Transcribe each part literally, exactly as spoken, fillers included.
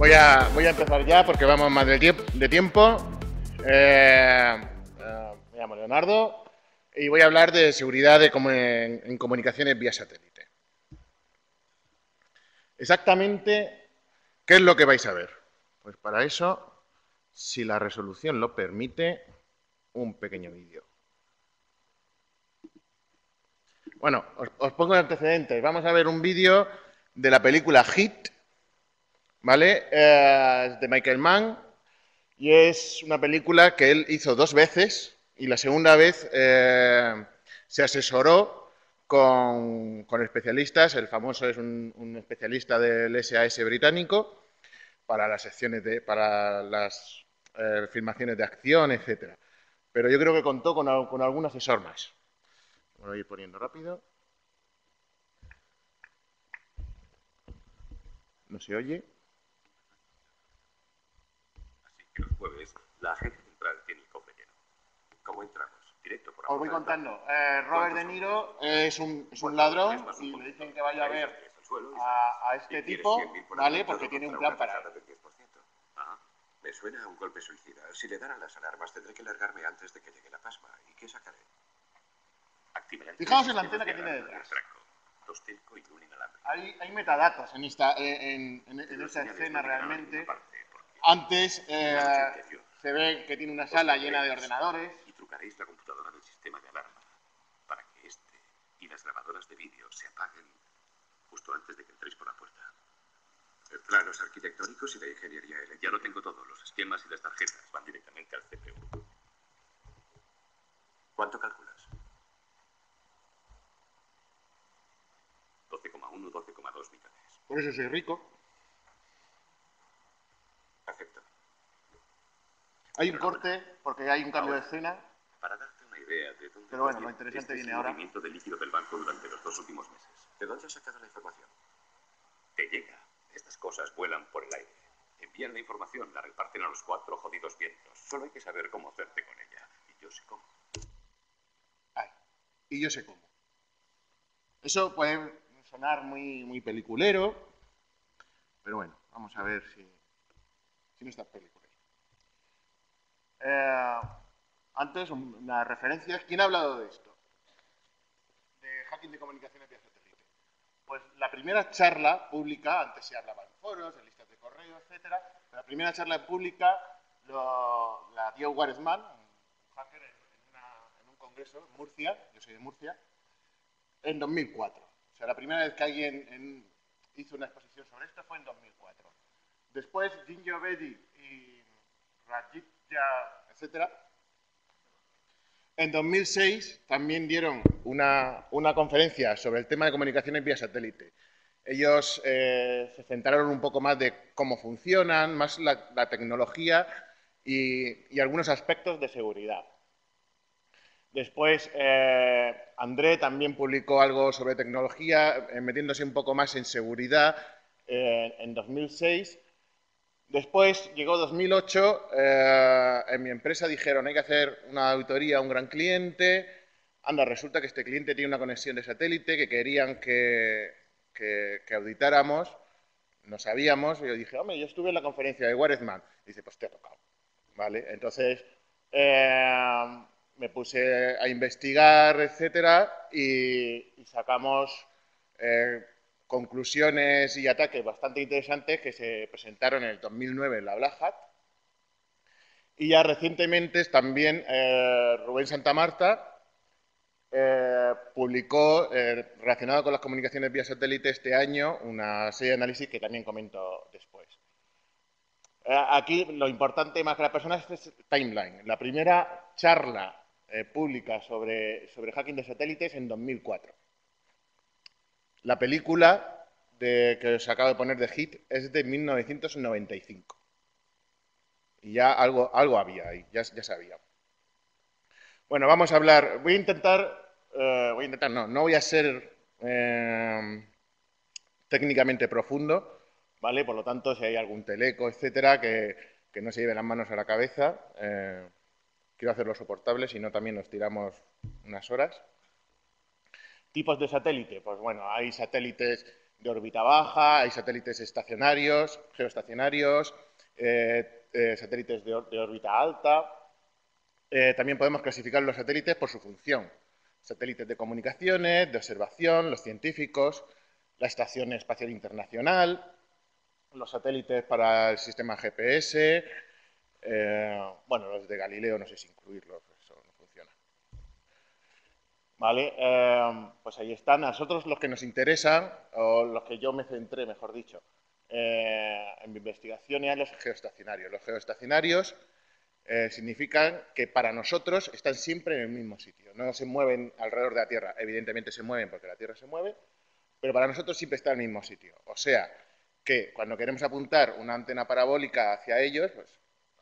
voy a, voy a empezar ya porque vamos más de, tie de tiempo. Eh, eh, me llamo Leonardo y voy a hablar de seguridad de comun en, en comunicaciones vía satélite. Exactamente, ¿qué es lo que vais a ver? Pues para eso, si la resolución lo permite, un pequeño vídeo. Bueno, os, os pongo el antecedente. Vamos a ver un vídeo de la película Hit, ¿vale? Eh, de Michael Mann, y es una película que él hizo dos veces, y la segunda vez eh, se asesoró con, con especialistas. El famoso es un, un especialista del S A S británico para las secciones de, para las eh, filmaciones de acción, etcétera. Pero yo creo que contó con, con algún asesor más. Voy a ir poniendo rápido. No se oye. Así que los jueves la gente central tiene inconveniente. ¿Cómo entramos? Directo por ahora. Os voy contando. Eh, Robert De Niro es un, es un ladrón y le dicen que vaya a ver a, a este tipo, ¿vale? Porque tiene un plan para él. Me suena a un golpe suicida. Si le dan a las alarmas tendré que largarme antes de que llegue la pasma. ¿Y qué sacaré? Fijaos en la antena que tiene detrás. Hay, hay metadatos en esta en, en, en esa escena realmente. Antes eh, se ve que tiene una sala llena de ordenadores. Y trucaréis la computadora del sistema de alarma para que este y las grabadoras de vídeo se apaguen justo antes de que entréis por la puerta. Planos arquitectónicos y de ingeniería eléctrica. Ya lo tengo todo. Los esquemas y las tarjetas van directamente al C P U. ¿Cuánto calculas? doce coma uno, doce coma dos millones. Por eso soy rico. Acepto. Hay un corte porque hay un cambio ahora, de escena. Para darte una idea de dónde. Pero bueno, lo interesante este viene ahora. El movimiento de líquido del banco durante los dos últimos meses. ¿De dónde has sacado la información? Te llega. Estas cosas vuelan por el aire. Envían la información, la reparten a los cuatro jodidos vientos. Solo hay que saber cómo hacerte con ella. Y yo sé cómo. Ay, y yo sé cómo. Eso puede sonar muy, muy peliculero, pero bueno, vamos a ver si, si no está peliculero. Eh, antes, una referencia. ¿Quién ha hablado de esto? De hacking de comunicaciones vía satélite. Pues la primera charla pública, antes se hablaba en foros, en listas de correo, etcétera, pero la primera charla pública lo, la dio Wuarezman, un hacker, en, una, en un congreso en Murcia, yo soy de Murcia, en dos mil cuatro. O sea, la primera vez que alguien en, hizo una exposición sobre esto fue en dos mil cuatro. Después, Dingley Abedi y Rajit, etcétera, en dos mil seis también dieron una, una conferencia sobre el tema de comunicaciones vía satélite. Ellos eh, se centraron un poco más de cómo funcionan, más la, la tecnología y, y algunos aspectos de seguridad. Después, eh, André también publicó algo sobre tecnología, eh, metiéndose un poco más en seguridad eh, en dos mil seis. Después llegó dos mil ocho, eh, en mi empresa dijeron hay que hacer una auditoría a un gran cliente, anda, resulta que este cliente tiene una conexión de satélite que querían que, que, que auditáramos, no sabíamos, y yo dije, hombre, yo estuve en la conferencia de Wuarezman, y dice, pues te ha tocado, ¿vale? Entonces eh, me puse a investigar, etcétera, y, y sacamos... Eh, conclusiones y ataques bastante interesantes que se presentaron en el dos mil nueve en la Black Hat. Y ya recientemente también eh, Rubén Santa Marta eh, publicó, eh, relacionado con las comunicaciones vía satélite este año, una serie de análisis que también comento después. Eh, aquí lo importante más que la persona es el timeline. La primera charla eh, pública sobre, sobre hacking de satélites en dos mil cuatro. La película de, que os acabo de poner de Hit es de mil novecientos noventa y cinco. Y ya algo, algo había ahí, ya, ya sabía. Bueno, vamos a hablar. Voy a intentar, eh, voy a intentar, no, no voy a ser eh, técnicamente profundo, ¿vale? Por lo tanto, si hay algún teleco, etcétera, que, que no se lleven las manos a la cabeza, eh, quiero hacerlo soportable, si no también nos tiramos unas horas. Tipos de satélite, pues bueno, hay satélites de órbita baja, hay satélites estacionarios, geoestacionarios, eh, eh, satélites de, de órbita alta. Eh, también podemos clasificar los satélites por su función. Satélites de comunicaciones, de observación, los científicos, la Estación Espacial Internacional, los satélites para el sistema G P S, eh, bueno, los de Galileo, no sé si incluirlos, eso no funciona. Vale, eh, pues ahí están. A nosotros los que nos interesan, o los que yo me centré, mejor dicho, eh, en mi investigación eran los geoestacionarios. Los geoestacionarios eh, significan que para nosotros están siempre en el mismo sitio, no se mueven alrededor de la Tierra. Evidentemente se mueven porque la Tierra se mueve, pero para nosotros siempre está en el mismo sitio. O sea, que cuando queremos apuntar una antena parabólica hacia ellos, pues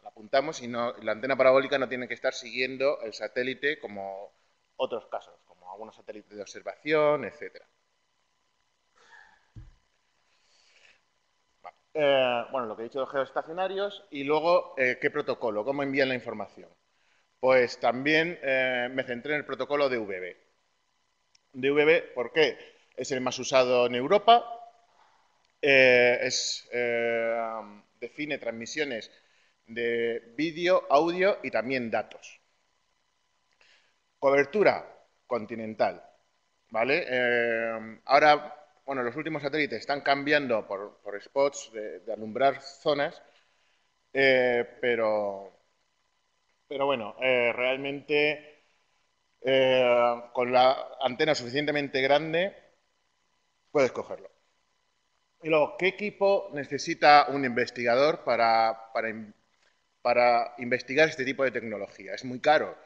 la apuntamos y no, la antena parabólica no tiene que estar siguiendo el satélite como otros casos, como algunos satélites de observación, etcétera. Vale. Eh, bueno, lo que he dicho de los geoestacionarios y luego, eh, ¿qué protocolo? ¿Cómo envían la información? Pues también eh, me centré en el protocolo D V B. D V B, ¿por qué? Es el más usado en Europa. Eh, es, eh, define transmisiones de vídeo, audio y también datos. Cobertura continental, ¿vale? Eh, ahora, bueno, los últimos satélites están cambiando por, por spots de, de alumbrar zonas, eh, pero, pero bueno, eh, realmente eh, con la antena suficientemente grande puedes cogerlo. Y luego, ¿qué equipo necesita un investigador para, para, para investigar este tipo de tecnología? Es muy caro.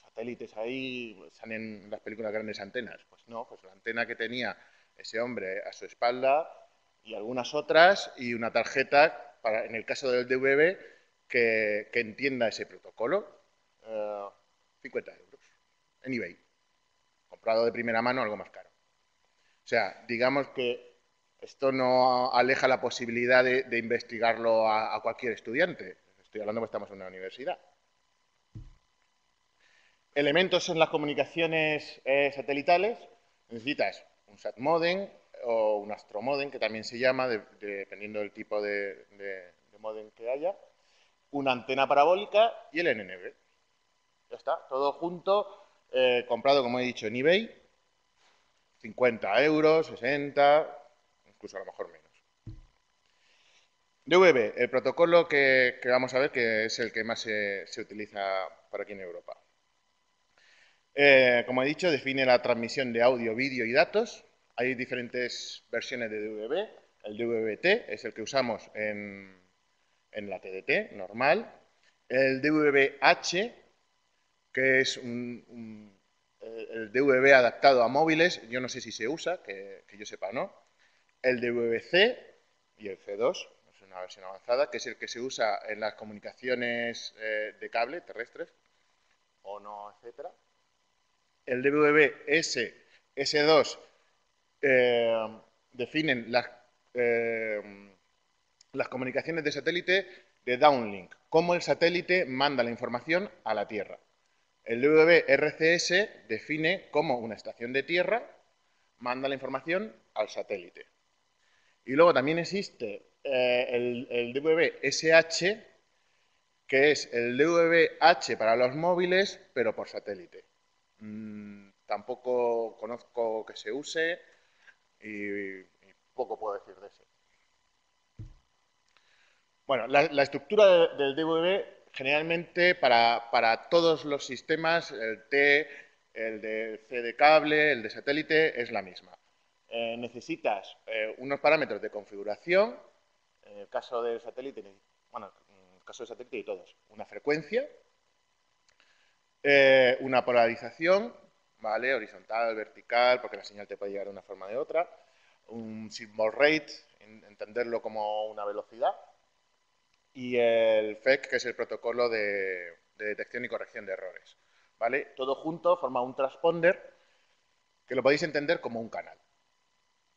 Satélites ahí, salen en las películas grandes antenas. Pues no, pues la antena que tenía ese hombre a su espalda y algunas otras y una tarjeta, para, en el caso del D V B, que, que entienda ese protocolo. Eh, cincuenta euros en eBay. Comprado de primera mano, algo más caro. O sea, digamos que esto no aleja la posibilidad de, de investigarlo a, a cualquier estudiante. Estoy hablando que estamos en una universidad. Elementos en las comunicaciones eh, satelitales. Necesitas un satmodem o un astromodem, que también se llama, de, de, dependiendo del tipo de, de, de modem que haya. Una antena parabólica y el L N B. Ya está, todo junto, eh, comprado, como he dicho, en eBay. cincuenta euros, sesenta... incluso a lo mejor menos. D V B, el protocolo que, que vamos a ver que es el que más se, se utiliza por aquí en Europa. Eh, como he dicho, define la transmisión de audio, vídeo y datos. Hay diferentes versiones de D V B. El D V B T es el que usamos en, en la T D T normal. El D V B H, que es un, un, el D V B adaptado a móviles, yo no sé si se usa, que, que yo sepa o no. El D V B C y el C dos, es una versión avanzada, que es el que se usa en las comunicaciones eh, de cable terrestres, o no, etcétera. El D V B S, S dos eh, definen las, eh, las comunicaciones de satélite de downlink, cómo el satélite manda la información a la Tierra. El D V B R C S define cómo una estación de tierra manda la información al satélite. Y luego también existe eh, el, el D V B S H, que es el D V B H para los móviles, pero por satélite. Mm, tampoco conozco que se use y, y poco puedo decir de eso. Bueno, la, la estructura de, del D V B, generalmente para, para todos los sistemas, el T, el de C de cable, el de satélite, es la misma. Eh, necesitas eh, unos parámetros de configuración, en el caso del satélite, bueno, en el caso del satélite y todos, una frecuencia, eh, una polarización, ¿vale? Horizontal, vertical, porque la señal te puede llegar de una forma o de otra, un symbol rate, en, entenderlo como una velocidad, y el F E C, que es el protocolo de, de detección y corrección de errores, ¿vale? Todo junto forma un transponder que lo podéis entender como un canal.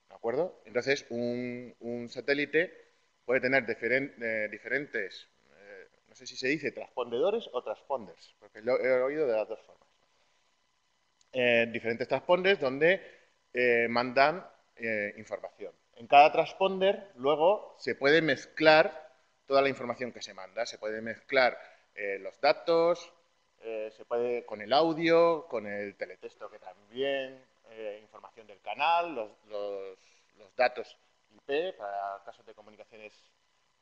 ¿De acuerdo? Entonces, un, un satélite puede tener diferen, eh, diferentes, eh, no sé si se dice transpondedores o transponders, porque lo he oído de las dos formas. Eh, diferentes transponders donde eh, mandan eh, información. En cada transponder, luego, se puede mezclar toda la información que se manda. Se puede mezclar eh, los datos, eh, se puede con el audio, con el teletexto que también, eh, información del canal, los, los, los datos I P para casos de comunicaciones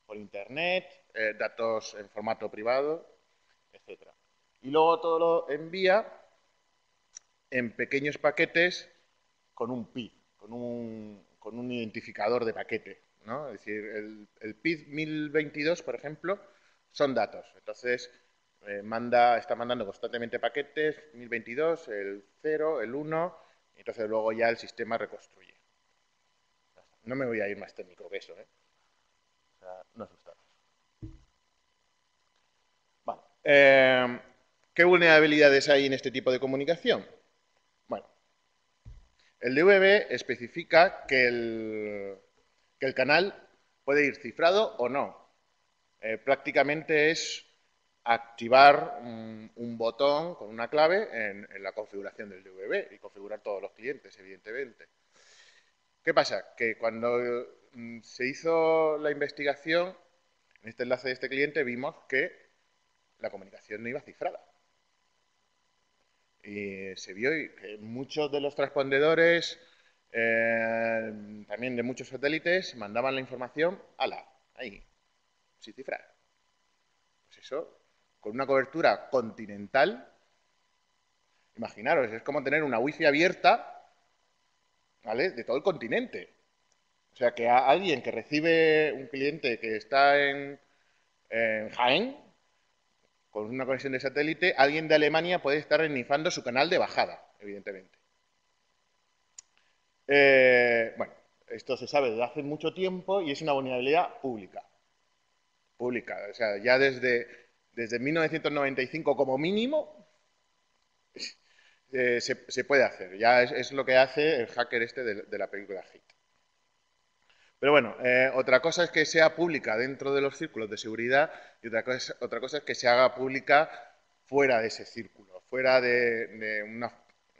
por Internet, eh, datos en formato privado, etcétera. Y luego todo lo envía en pequeños paquetes con un P I D, con un, con un identificador de paquete, ¿no? Es decir, el, el P I D mil veintidós, por ejemplo, son datos. Entonces, eh, manda, está mandando constantemente paquetes, mil veintidós, el cero, el uno, y entonces luego ya el sistema reconstruye. No me voy a ir más técnico que eso, ¿eh? O sea, no asustaros. Vale. Eh, ¿Qué vulnerabilidades hay en este tipo de comunicación? Bueno, el D V B especifica que el, que el canal puede ir cifrado o no. Eh, prácticamente es activar un, un botón con una clave en, en la configuración del D V B y configurar todos los clientes, evidentemente. ¿Qué pasa? Que cuando se hizo la investigación, en este enlace de este cliente vimos que la comunicación no iba cifrada. Y se vio que muchos de los transpondedores, eh, también de muchos satélites, mandaban la información a la, ahí, sin cifrar. Pues eso, con una cobertura continental, imaginaros, es como tener una wifi abierta, ¿vale?, de todo el continente. O sea, que a alguien que recibe un cliente que está en, en Jaén, con una conexión de satélite, alguien de Alemania puede estar enifando su canal de bajada, evidentemente. Eh, bueno, esto se sabe desde hace mucho tiempo y es una vulnerabilidad pública. Pública, o sea, ya desde, desde mil novecientos noventa y cinco como mínimo eh, se, se puede hacer. Ya es, es lo que hace el hacker este de, de la película Hit. Pero bueno, eh, otra cosa es que sea pública dentro de los círculos de seguridad y otra cosa, otra cosa es que se haga pública fuera de ese círculo, fuera de, de una...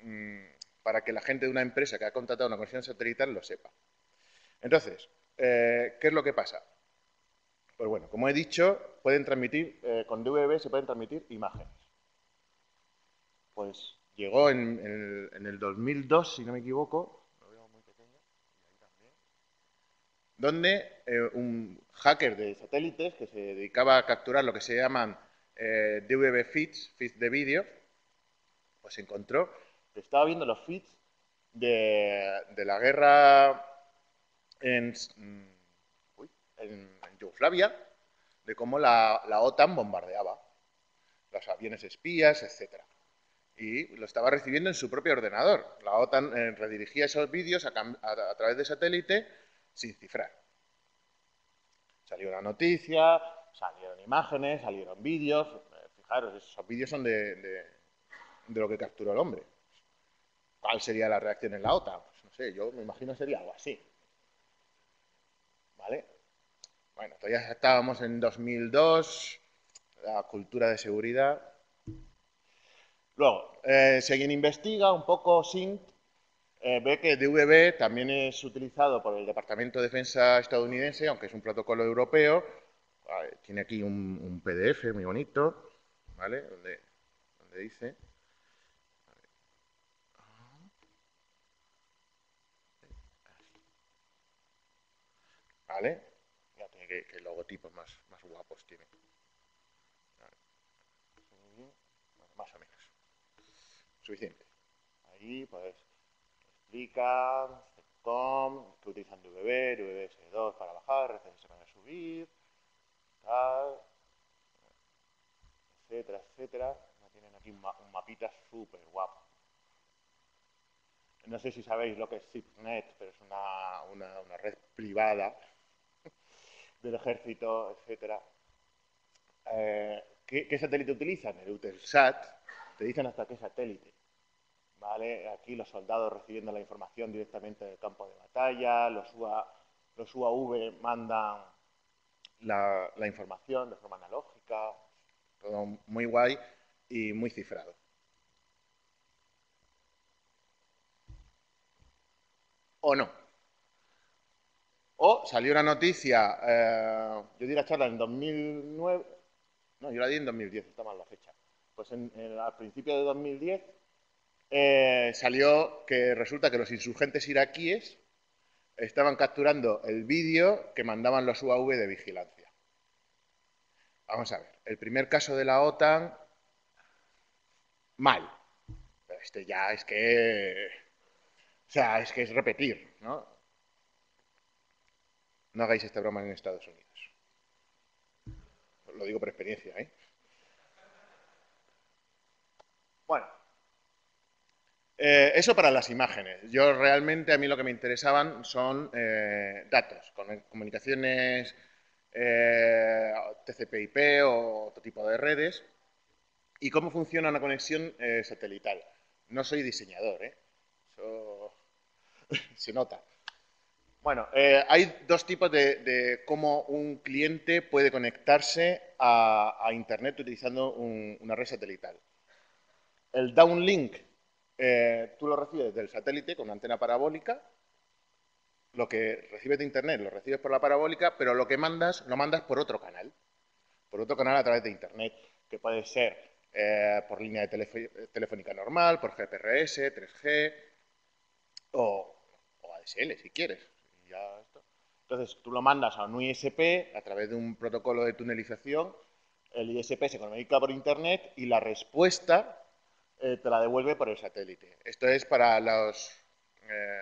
Mmm, para que la gente de una empresa que ha contratado una conexión satelital lo sepa. Entonces, eh, ¿qué es lo que pasa? Pues bueno, como he dicho, pueden transmitir, eh, con D V B se pueden transmitir imágenes. Pues llegó en, en, el, en el dos mil dos, si no me equivoco, donde eh, un hacker de satélites que se dedicaba a capturar lo que se llaman eh, D V B feeds, feeds de vídeo, pues encontró que estaba viendo los feeds de, de la guerra en, uy, en, en Yugoslavia, de cómo la, la OTAN bombardeaba, los aviones espías, etcétera. Y lo estaba recibiendo en su propio ordenador. La OTAN eh, redirigía esos vídeos a, a, a través de satélite, sin cifrar. Salió una noticia, salieron imágenes, salieron vídeos. Fijaros, esos vídeos son de, de, de lo que capturó el hombre. ¿Cuál sería la reacción en la OTAN? Pues no sé, yo me imagino sería algo así. ¿Vale? Bueno, todavía estábamos en dos mil dos, la cultura de seguridad. Luego, eh, si alguien investiga un poco sin... Eh, ve que D V B también es utilizado por el Departamento de Defensa estadounidense, aunque es un protocolo europeo. Vale, tiene aquí un, un P D F muy bonito, ¿vale? Donde, donde dice... ¿Vale? Ya tiene que, que logotipos más, más guapos tiene. Vale. Bueno, más o menos. Suficiente. Ahí, pues... Com, que utilizan D V B, D V B S dos para bajar, R C S para subir, tal, etcétera, etcétera. Tienen aquí un, ma un mapita súper guapo. No sé si sabéis lo que es SIPnet, pero es una, una, una red privada del ejército, etcétera. Eh, ¿qué, ¿Qué satélite utilizan? El UTELSAT. Te dicen hasta qué satélite. ¿Vale? Aquí los soldados recibiendo la información directamente del campo de batalla, los, U A, los U A V mandan la, la información de forma analógica, todo muy guay y muy cifrado. ¿O no? O salió una noticia, eh, yo di la charla en dos mil nueve, no, yo la di en dos mil diez, está mal la fecha. Pues en, en, al principio de dos mil diez eh, salió que resulta que los insurgentes iraquíes estaban capturando el vídeo que mandaban los U A V de vigilancia. Vamos a ver, el primer caso de la OTAN, mal. Pero este ya es que, o sea, es que es repetir, ¿no? No hagáis esta broma en Estados Unidos. Lo digo por experiencia, ¿eh? Bueno, eh, eso para las imágenes. Yo realmente, a mí lo que me interesaban son eh, datos, con comunicaciones eh, T C P I P o otro tipo de redes, y cómo funciona una conexión eh, satelital. No soy diseñador, ¿eh? Eso se nota. Bueno, eh, hay dos tipos de, de cómo un cliente puede conectarse a, a Internet utilizando un, una red satelital. El downlink, eh, tú lo recibes del satélite con una antena parabólica. Lo que recibes de Internet lo recibes por la parabólica, pero lo que mandas lo mandas por otro canal. Por otro canal a través de Internet, que puede ser eh, por línea de telefónica normal, por G P R S, tres G o, o A D S L, si quieres. Ya esto. Entonces, tú lo mandas a un I S P a través de un protocolo de tunelización. El I S P se comunica por Internet y la respuesta te la devuelve por el satélite. Esto es para, los, eh,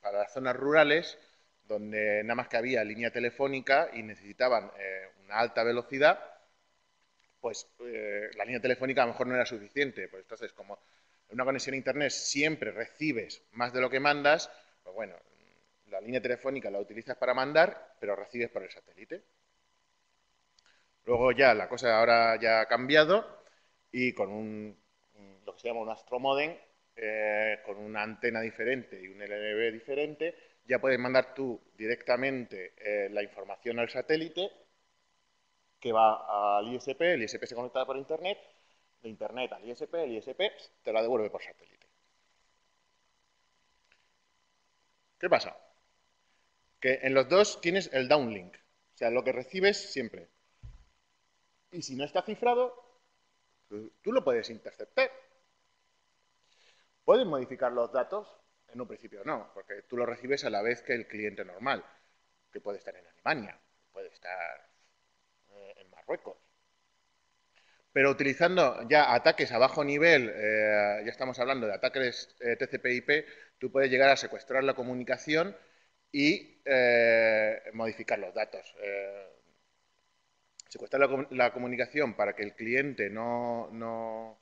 para las zonas rurales, donde nada más que había línea telefónica y necesitaban eh, una alta velocidad, pues eh, la línea telefónica a lo mejor no era suficiente. Pues entonces, como en una conexión a Internet siempre recibes más de lo que mandas, pues bueno, la línea telefónica la utilizas para mandar, pero recibes por el satélite. Luego ya la cosa ahora ya ha cambiado y con un... lo que se llama un astromodem, eh, con una antena diferente y un L N B diferente, ya puedes mandar tú directamente eh, la información al satélite, que va al I S P, el I S P se conecta por Internet, de Internet al I S P, el I S P te la devuelve por satélite. ¿Qué pasa? Que en los dos tienes el downlink, o sea, lo que recibes siempre. Y si no está cifrado, tú lo puedes interceptar. Puedes modificar los datos, en un principio no, porque tú los recibes a la vez que el cliente normal, que puede estar en Alemania, puede estar eh, en Marruecos. Pero utilizando ya ataques a bajo nivel, eh, ya estamos hablando de ataques eh, T C P I P, tú puedes llegar a secuestrar la comunicación y eh, modificar los datos. Eh, Secuestrar la, la comunicación para que el cliente no, no,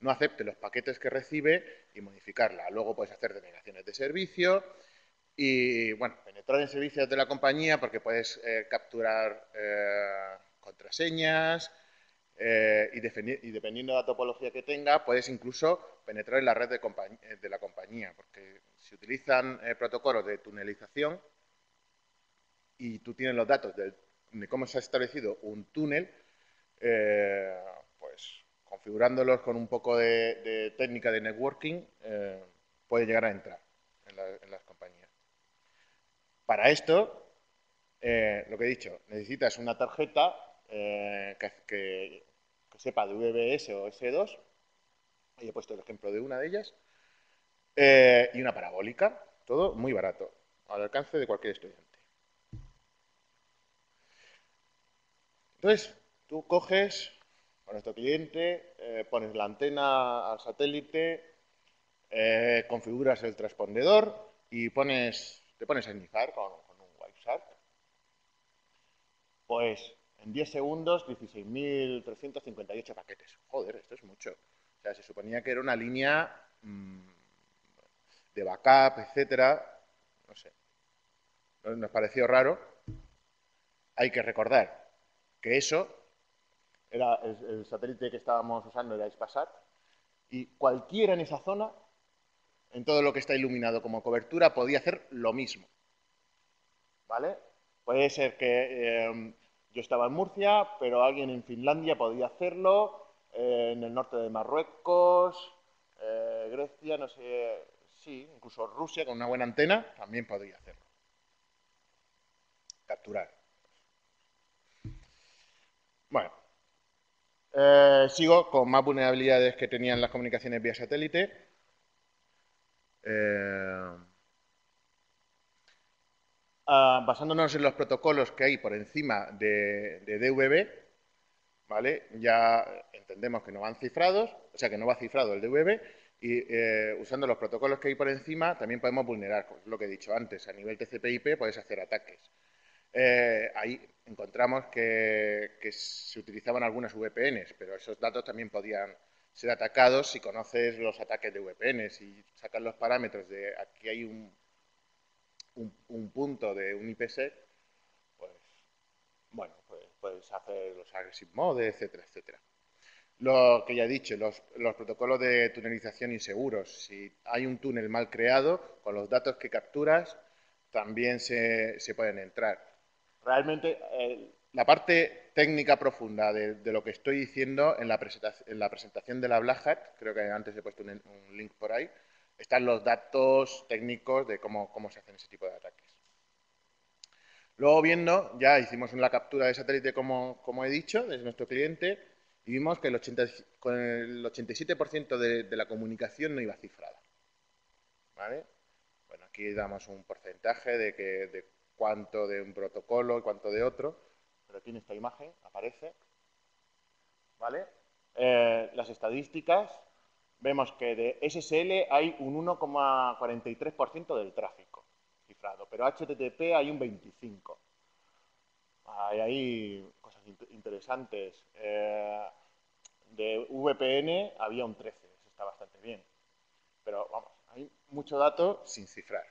no acepte los paquetes que recibe y modificarla. Luego puedes hacer denegaciones de servicio y, bueno, penetrar en servicios de la compañía porque puedes eh, capturar eh, contraseñas eh, y, definir, y dependiendo de la topología que tenga, puedes incluso penetrar en la red de, compañ de la compañía porque se utilizan eh, protocolos de tunelización y tú tienes los datos del de cómo se ha establecido un túnel, eh, pues configurándolos con un poco de, de técnica de networking, eh, puede llegar a entrar en, la, en las compañías. Para esto, eh, lo que he dicho, necesitas una tarjeta eh, que, que, que sepa D V B S o S dos, ahí he puesto el ejemplo de una de ellas, eh, y una parabólica, todo muy barato, al alcance de cualquier estudiante. Entonces, tú coges a nuestro cliente, eh, pones la antena al satélite, eh, configuras el transpondedor y pones, te pones a enlazar con, con un Wireshark. Pues en diez segundos, dieciséis mil trescientos cincuenta y ocho paquetes. Joder, esto es mucho. O sea, se suponía que era una línea mmm, de backup, etcétera. No sé. Nos pareció raro. Hay que recordar que eso era el, el satélite que estábamos usando, era Hispasat, y cualquiera en esa zona, en todo lo que está iluminado como cobertura, podía hacer lo mismo, ¿vale? Puede ser que eh, yo estaba en Murcia, pero alguien en Finlandia podía hacerlo, eh, en el norte de Marruecos, eh, Grecia, no sé, sí, incluso Rusia, con una buena antena, también podría hacerlo. capturar. Bueno, eh, sigo con más vulnerabilidades que tenían las comunicaciones vía satélite. Eh, ah, basándonos en los protocolos que hay por encima de, de D V B, ¿vale? Ya entendemos que no van cifrados, o sea, que no va cifrado el D V B, y eh, usando los protocolos que hay por encima también podemos vulnerar, pues, lo que he dicho antes, a nivel T C P I P podéis hacer ataques. Eh, ahí encontramos que, que se utilizaban algunas V P Ns, pero esos datos también podían ser atacados si conoces los ataques de V P Ns y sacas los parámetros de aquí hay un, un, un punto de un I P sec, pues, bueno, pues puedes hacer los aggressive mode, etcétera, etcétera. Lo que ya he dicho, los, los protocolos de tunelización inseguros. Si hay un túnel mal creado, con los datos que capturas también se, se pueden entrar. Realmente, eh, la parte técnica profunda de, de lo que estoy diciendo en la, en la presentación de la Black Hat, creo que antes he puesto un, un link por ahí, están los datos técnicos de cómo, cómo se hacen ese tipo de ataques. Luego viendo, ya hicimos una captura de satélite, como, como he dicho, desde nuestro cliente, y vimos que el ochenta, con el ochenta y siete por ciento de, de la comunicación no iba cifrada. ¿Vale? Bueno, aquí damos un porcentaje de, que, de cuánto de un protocolo y cuánto de otro, pero aquí en esta imagen aparece. ¿Vale? Eh, las estadísticas, vemos que de S S L hay un uno coma cuarenta y tres por ciento del tráfico. Pero H T T P hay un veinticinco por ciento. Hay ahí cosas interesantes. Eh, de V P N había un trece por ciento, eso está bastante bien. Pero vamos, hay mucho dato sin cifrar.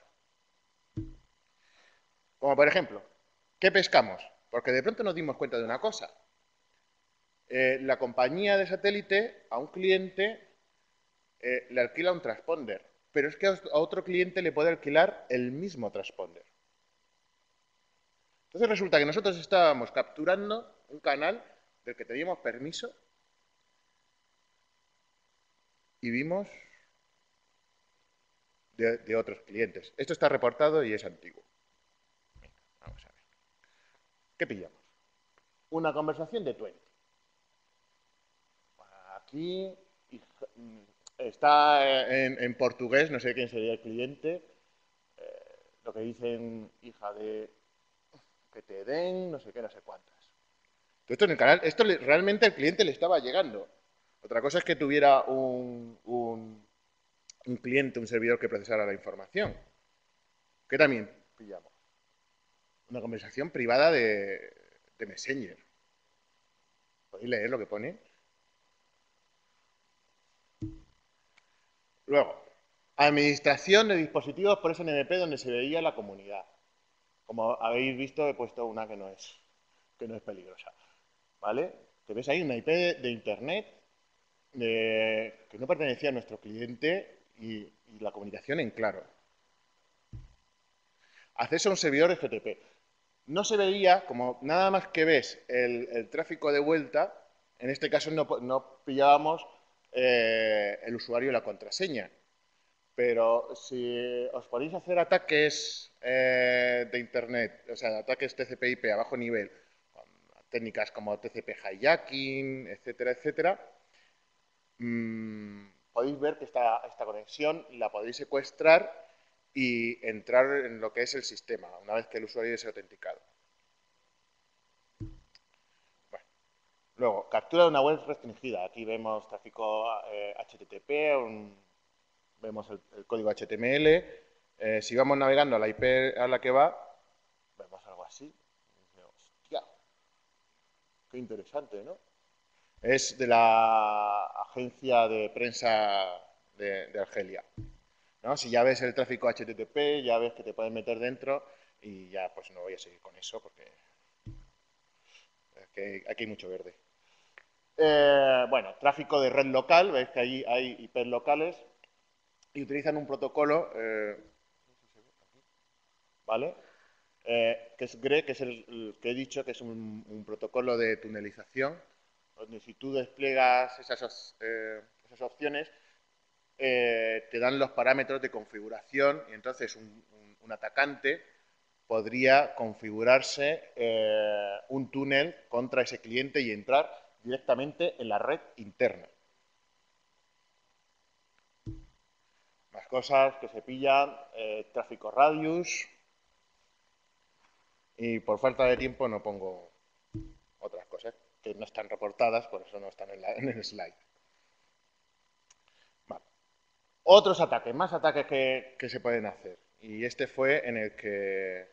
Como por ejemplo, ¿qué pescamos? Porque de pronto nos dimos cuenta de una cosa. Eh, la compañía de satélite a un cliente eh, le alquila un transponder. Pero es que a otro cliente le puede alquilar el mismo transponder. Entonces resulta que nosotros estábamos capturando un canal del que teníamos permiso y vimos de, de otros clientes. Esto está reportado y es antiguo. Venga, vamos a ver. ¿Qué pillamos? Una conversación de veinte. Aquí... Y, está en, en portugués, no sé quién sería el cliente, eh, lo que dicen, hija de, que te den, no sé qué, no sé cuántas. Esto en el canal, esto le, realmente al cliente le estaba llegando. Otra cosa es que tuviera un, un, un cliente, un servidor que procesara la información. Que también pillamos. Una conversación privada de, de Messenger. ¿Podéis leer lo que pone? Luego, administración de dispositivos por S N M P donde se veía la comunidad. Como habéis visto, he puesto una que no es, que no es peligrosa. ¿Vale? Que ves ahí una I P de, de Internet de, que no pertenecía a nuestro cliente y, y la comunicación en claro. Acceso a un servidor F T P. No se veía, como nada más que ves el, el tráfico de vuelta, en este caso no, no pillábamos... Eh, el usuario y la contraseña. Pero si os podéis hacer ataques eh, de Internet, o sea, ataques T C P I P a bajo nivel, con técnicas como T C P hijacking, etcétera, etcétera, mmm, podéis ver que esta, esta conexión la podéis secuestrar y entrar en lo que es el sistema, una vez que el usuario es autenticado. Luego, captura de una web restringida. Aquí vemos tráfico eh, H T T P, un, vemos el, el código H T M L. Eh, si vamos navegando a la I P a la que va, vemos algo así. ¡Hostia! ¡Qué interesante!, ¿no? Es de la agencia de prensa de, de Argelia, ¿no? Si ya ves el tráfico H T T P, ya ves que te puedes meter dentro y ya pues no voy a seguir con eso porque es que aquí hay mucho verde. Eh, bueno, tráfico de red local, veis que allí hay I Ps locales y utilizan un protocolo, eh, ¿vale? Eh, que es G R E, que es el, el que he dicho, que es un, un protocolo de tunelización, donde si tú despliegas esas, eh, esas opciones, eh, te dan los parámetros de configuración y entonces un, un, un atacante podría configurarse eh, un túnel contra ese cliente y entrar directamente en la red interna. Más cosas que se pillan, eh, tráfico radius, y por falta de tiempo no pongo otras cosas que no están reportadas, por eso no están en, la, en el slide. Vale. Otros ataques, más ataques que, que se pueden hacer. Y este fue en el que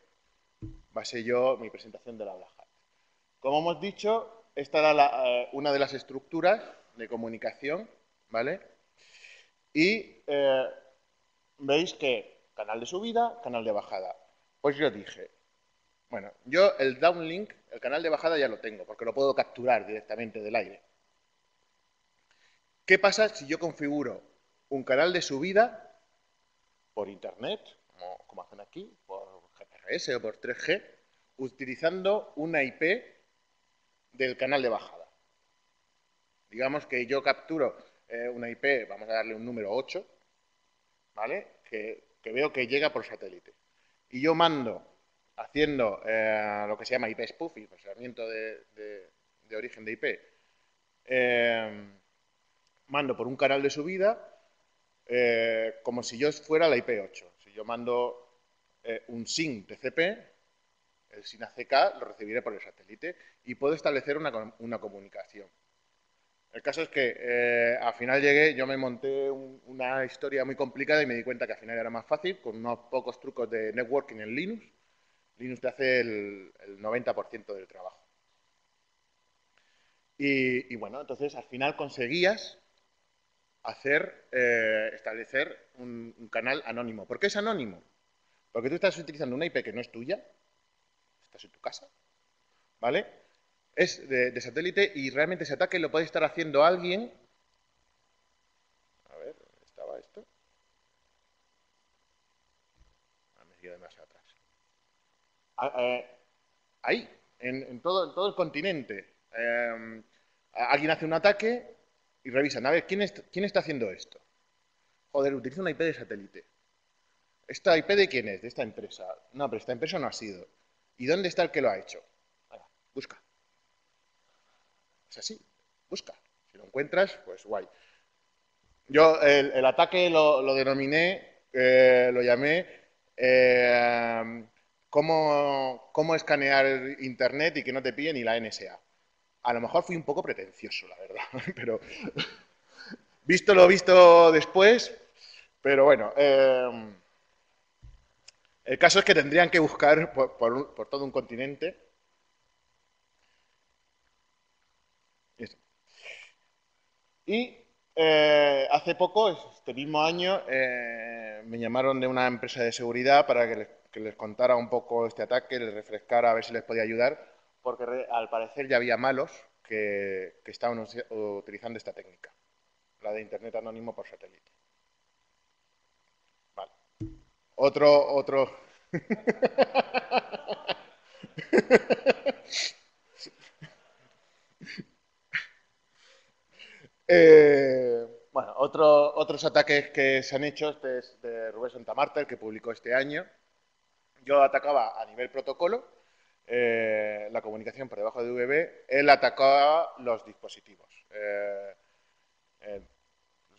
basé yo mi presentación de la Black Hat. Como hemos dicho, esta era la, eh, una de las estructuras de comunicación, ¿vale? Y eh, veis que canal de subida, canal de bajada. Pues yo dije, bueno, yo el downlink, el canal de bajada ya lo tengo, porque lo puedo capturar directamente del aire. ¿Qué pasa si yo configuro un canal de subida por internet, como, como hacen aquí, por G P R S o por tres G, utilizando una I P del canal de bajada? Digamos que yo capturo eh, una I P, vamos a darle un número ocho, ¿vale? Que, que veo que llega por satélite. Y yo mando, haciendo eh, lo que se llama I P spoofing, procesamiento de, de, de origen de I P, eh, mando por un canal de subida eh, como si yo fuera la I P ocho. Si yo mando eh, un S I N T C P, el S I N A C K lo recibiré por el satélite y puedo establecer una, una comunicación. El caso es que eh, al final llegué, yo me monté un, una historia muy complicada y me di cuenta que al final era más fácil, con unos pocos trucos de networking en Linux. Linux te hace el, el noventa por ciento del trabajo. Y, y bueno, entonces al final conseguías hacer, eh, establecer un, un canal anónimo. ¿Por qué es anónimo? Porque tú estás utilizando una I P que no es tuya, estás en tu casa, ¿vale? Es de, de satélite y realmente ese ataque lo puede estar haciendo alguien. A ver, ¿dónde estaba esto? Ah, me he ido demasiado atrás. Eh, ahí, en, en, todo, en todo el continente. Eh, alguien hace un ataque y revisan, a ver, ¿quién, est ¿quién está haciendo esto? Joder, utiliza una I P de satélite. ¿Esta I P de quién es? De esta empresa. No, pero esta empresa no ha sido. ¿Y dónde está el que lo ha hecho? Ahora, busca. Es así, busca. Si lo encuentras, pues guay. Yo el, el ataque lo, lo denominé, eh, lo llamé... Eh, Cómo, cómo escanear Internet y que no te pille ni la N S A. A lo mejor fui un poco pretencioso, la verdad, pero visto lo visto después, pero bueno. Eh, el caso es que tendrían que buscar por, por, por todo un continente. Y eh, hace poco, este mismo año, eh, me llamaron de una empresa de seguridad para que les que les contara un poco este ataque, les refrescara, a ver si les podía ayudar, porque al parecer ya había malos que, que estaban utilizando esta técnica, la de Internet anónimo por satélite. Vale. Otro, otro... eh, bueno, otro, otros ataques que se han hecho, este es de Rubén Santa Marta, el que publicó este año. Yo atacaba a nivel protocolo, eh, la comunicación por debajo de D V B, él atacaba los dispositivos. Eh, eh,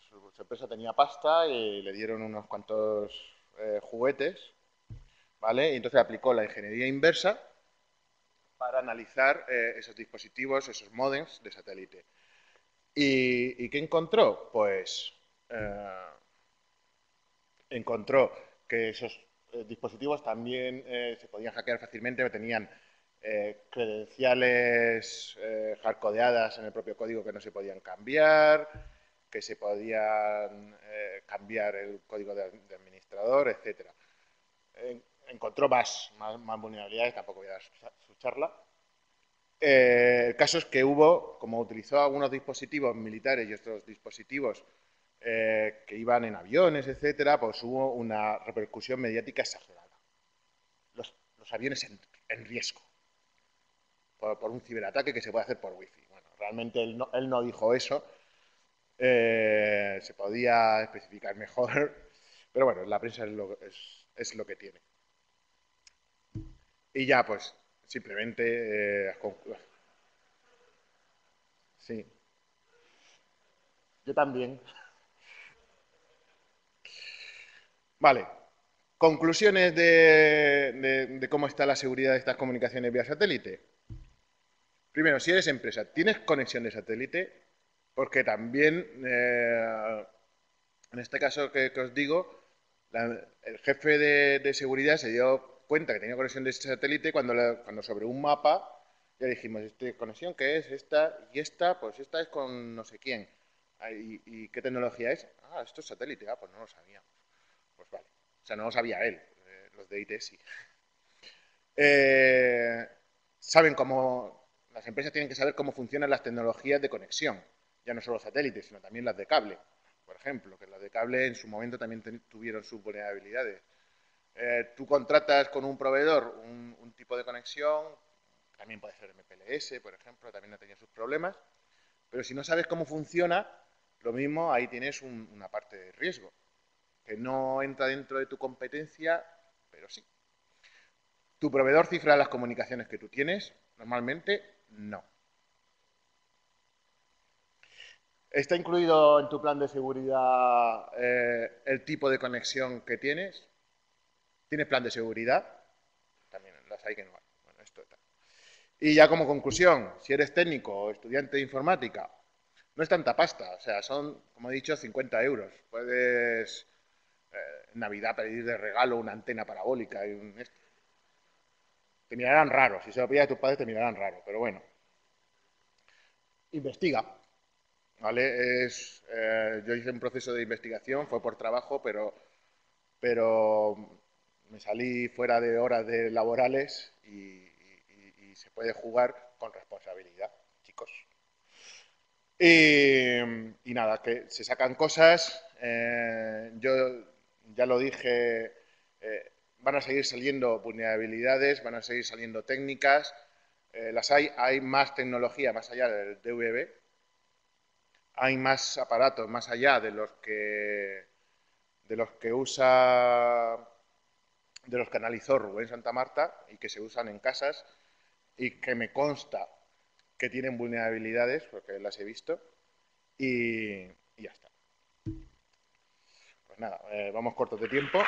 su, su empresa tenía pasta y le dieron unos cuantos eh, juguetes, ¿vale? Y entonces aplicó la ingeniería inversa para analizar eh, esos dispositivos, esos módems de satélite. ¿Y, y qué encontró? Pues eh, encontró que esos dispositivos también eh, se podían hackear fácilmente, tenían eh, credenciales eh, hardcodeadas en el propio código que no se podían cambiar, que se podían eh, cambiar el código de, de administrador, etcétera. Eh, encontró más, más, más vulnerabilidades, tampoco voy a dar su, su charla. Eh, el caso es que hubo, como utilizó algunos dispositivos militares y otros dispositivos Eh, que iban en aviones, etcétera, pues hubo una repercusión mediática exagerada. Los, los aviones en, en riesgo por, por un ciberataque que se puede hacer por wifi. Bueno, realmente él no, él no dijo eso, eh, se podía especificar mejor, pero bueno, la prensa es lo, es, es lo que tiene. Y ya, pues, simplemente... Eh, sí. Yo también. Vale. Conclusiones de, de, de cómo está la seguridad de estas comunicaciones vía satélite. Primero, si eres empresa, ¿tienes conexión de satélite? Porque también, eh, en este caso que, que os digo, la, el jefe de, de seguridad se dio cuenta que tenía conexión de satélite cuando, la, cuando sobre un mapa ya dijimos, esta conexión que es esta y esta, pues esta es con no sé quién. ¿Y, y qué tecnología es? Ah, esto es satélite. Ah, pues no lo sabíamos. Pues vale. O sea, no lo sabía él. Eh, los de I T sí. Eh, saben cómo... Las empresas tienen que saber cómo funcionan las tecnologías de conexión. Ya no solo satélites, sino también las de cable. Por ejemplo, que las de cable en su momento también tuvieron sus vulnerabilidades. Eh, tú contratas con un proveedor un, un tipo de conexión, también puede ser M P L S, por ejemplo, también ha tenido sus problemas. Pero si no sabes cómo funciona, lo mismo, ahí tienes un, una parte de riesgo, que no entra dentro de tu competencia, pero sí. ¿Tu proveedor cifra las comunicaciones que tú tienes? Normalmente, no. ¿Está incluido en tu plan de seguridad eh, el tipo de conexión que tienes? ¿Tienes plan de seguridad? También las hay que no hay. Bueno, esto está. Y ya como conclusión, si eres técnico o estudiante de informática, no es tanta pasta. O sea, son, como he dicho, cincuenta euros. Puedes eh, en Navidad pedir de regalo una antena parabólica y un... Este. Te mirarán raro. Si se lo pides a tus padres, te mirarán raro. Pero bueno. Investiga. ¿Vale? Es, eh, yo hice un proceso de investigación, fue por trabajo, pero, pero me salí fuera de horas de laborales y, y, y se puede jugar con responsabilidad, chicos. Y, y nada, que se sacan cosas. Eh, yo ya lo dije, eh, van a seguir saliendo vulnerabilidades, van a seguir saliendo técnicas. Eh, las hay, hay más tecnología más allá del D V B. Hay más aparatos más allá de los que de los que usa de los que analizó Rubén Santa Marta y que se usan en casas y que me consta que tienen vulnerabilidades porque las he visto y, y ya está. Pues nada, eh, vamos cortos de tiempo.